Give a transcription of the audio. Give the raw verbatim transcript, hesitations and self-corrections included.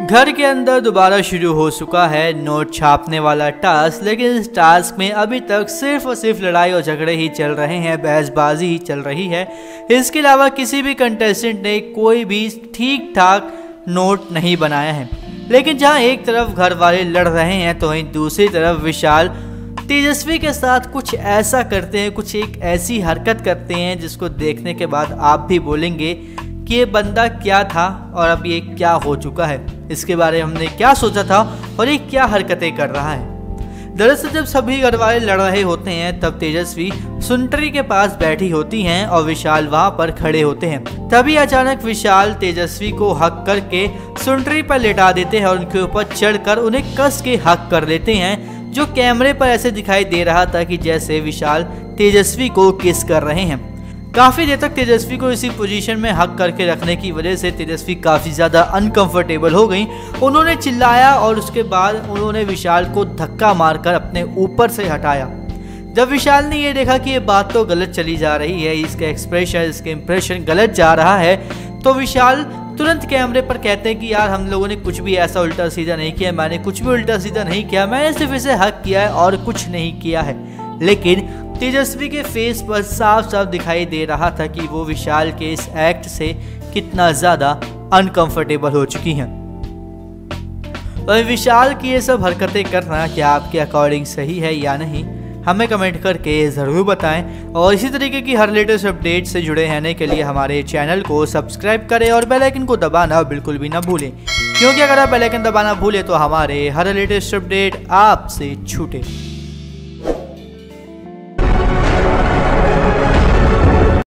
घर के अंदर दोबारा शुरू हो चुका है नोट छापने वाला टास्क, लेकिन इस टास्क में अभी तक सिर्फ और सिर्फ लड़ाई और झगड़े ही चल रहे हैं, बहसबाजी ही चल रही है। इसके अलावा किसी भी कंटेस्टेंट ने कोई भी ठीक ठाक नोट नहीं बनाया है। लेकिन जहां एक तरफ घर वाले लड़ रहे हैं तो वहीं दूसरी तरफ विशाल तेजस्वी के साथ कुछ ऐसा करते हैं, कुछ एक ऐसी हरकत करते हैं जिसको देखने के बाद आप भी बोलेंगे कि ये बंदा क्या था और अब ये क्या हो चुका है, इसके बारे में हमने क्या सोचा था और ये क्या हरकतें कर रहा है। दरअसल जब सभी घरवाले लड़ रहे होते हैं तब तेजस्वी सुंटरी के पास बैठी होती हैं और विशाल वहां पर खड़े होते हैं। तभी अचानक विशाल तेजस्वी को हक करके सुंटरी पर लेटा देते हैं और उनके ऊपर चढ़कर उन्हें कस के हक कर लेते हैं, जो कैमरे पर ऐसे दिखाई दे रहा था कि जैसे विशाल तेजस्वी को किस कर रहे हैं। काफ़ी देर तक तेजस्वी को इसी पोजीशन में हक करके रखने की वजह से तेजस्वी काफ़ी ज़्यादा अनकंफर्टेबल हो गई। उन्होंने चिल्लाया और उसके बाद उन्होंने विशाल को धक्का मारकर अपने ऊपर से हटाया। जब विशाल ने ये देखा कि ये बात तो गलत चली जा रही है, इसका एक्सप्रेशन, इसके इंप्रेशन गलत जा रहा है, तो विशाल तुरंत कैमरे पर कहते हैं कि यार हम लोगों ने कुछ भी ऐसा उल्टा सीधा नहीं किया, मैंने कुछ भी उल्टा सीधा नहीं किया, मैंने सिर्फ इसे हक किया है और कुछ नहीं किया है। लेकिन तेजस्वी के फेस पर साफ साफ दिखाई दे रहा था कि वो विशाल के इस एक्ट से कितना ज़्यादा अनकंफर्टेबल हो चुकी हैं। और विशाल की ये सब हरकतें करना क्या आपके अकॉर्डिंग सही है या नहीं, हमें कमेंट करके ज़रूर बताएं। और इसी तरीके की हर लेटेस्ट अपडेट से जुड़े रहने के लिए हमारे चैनल को सब्सक्राइब करें और बेल आइकन को दबाना बिल्कुल भी ना भूलें, क्योंकि अगर आप बेल आइकन दबाना भूलें तो हमारे हर लेटेस्ट अपडेट आपसे छूटे।